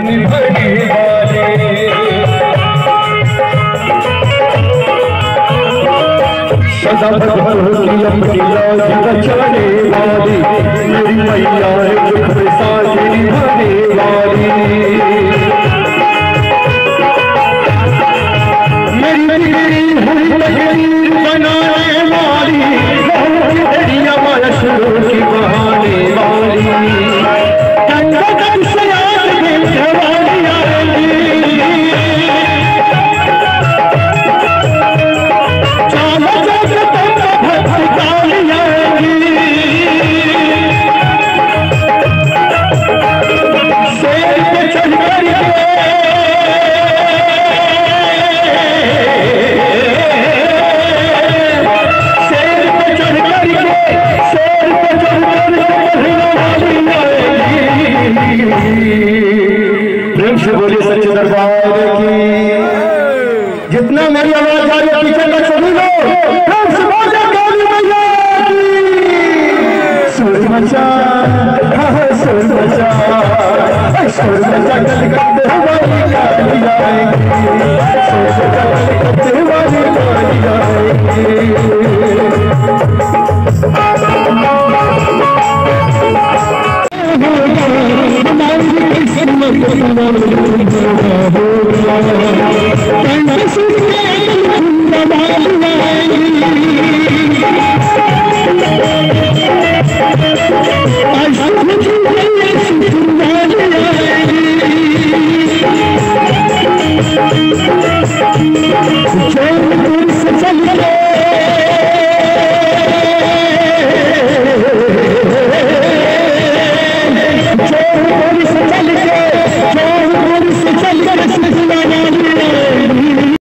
सदा की अपनी लाज बचाने वाली मेरी मैया दुख में साझी निभाने वाली मेरी हर बनाने वाली मशरूर की बहाने वाली